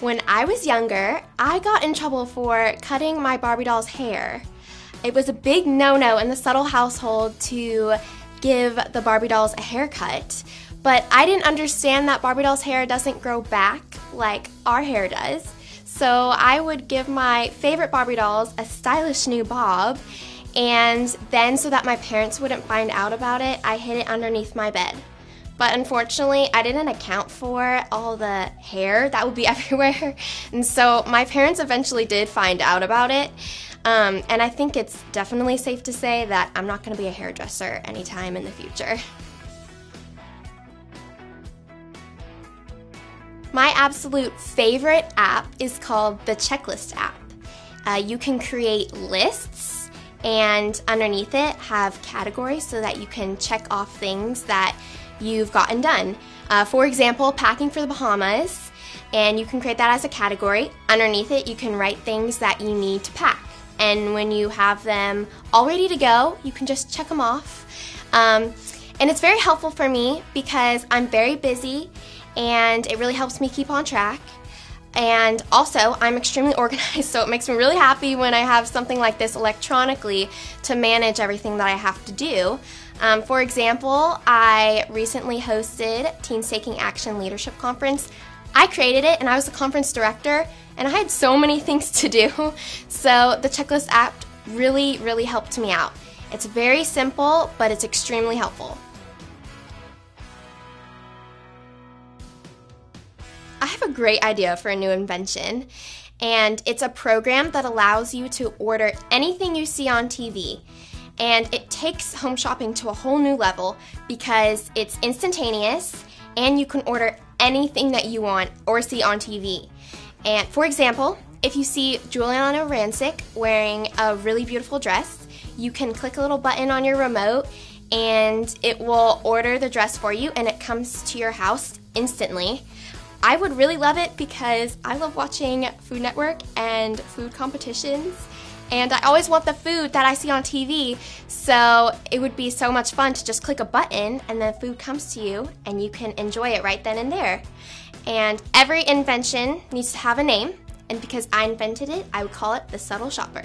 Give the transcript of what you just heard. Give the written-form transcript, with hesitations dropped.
When I was younger, I got in trouble for cutting my Barbie doll's hair. It was a big no-no in the Suttle household to give the Barbie dolls a haircut, but I didn't understand that Barbie doll's hair doesn't grow back like our hair does. So I would give my favorite Barbie dolls a stylish new bob, and then so that my parents wouldn't find out about it, I hid it underneath my bed. But unfortunately, I didn't account for all the hair that would be everywhere, and so my parents eventually did find out about it. And I think it's definitely safe to say that I'm not going to be a hairdresser anytime in the future. My absolute favorite app is called the Checklist app. You can create lists and underneath it have categories so that you can check off things that you've gotten done. For example, packing for the Bahamas, and you can create that as a category. Underneath it, you can write things that you need to pack. And when you have them all ready to go, you can just check them off. And it's very helpful for me because I'm very busy and it really helps me keep on track. And also, I'm extremely organized, so it makes me really happy when I have something like this electronically to manage everything that I have to do. For example, I recently hosted Teens Taking Action Leadership Conference. I created it and I was the conference director, and I had so many things to do, so the Checklist app really helped me out. It's very simple, but it's extremely helpful. I have a great idea for a new invention, and it's a program that allows you to order anything you see on TV. And it takes home shopping to a whole new level because it's instantaneous and you can order anything that you want or see on TV. And for example, if you see Giuliana Rancic wearing a really beautiful dress, you can click a little button on your remote and it will order the dress for you and it comes to your house instantly. I would really love it because I love watching Food Network and food competitions, and I always want the food that I see on TV, so it would be so much fun to just click a button and the food comes to you and you can enjoy it right then and there. And every invention needs to have a name, and because I invented it, I would call it the Suttle Shopper.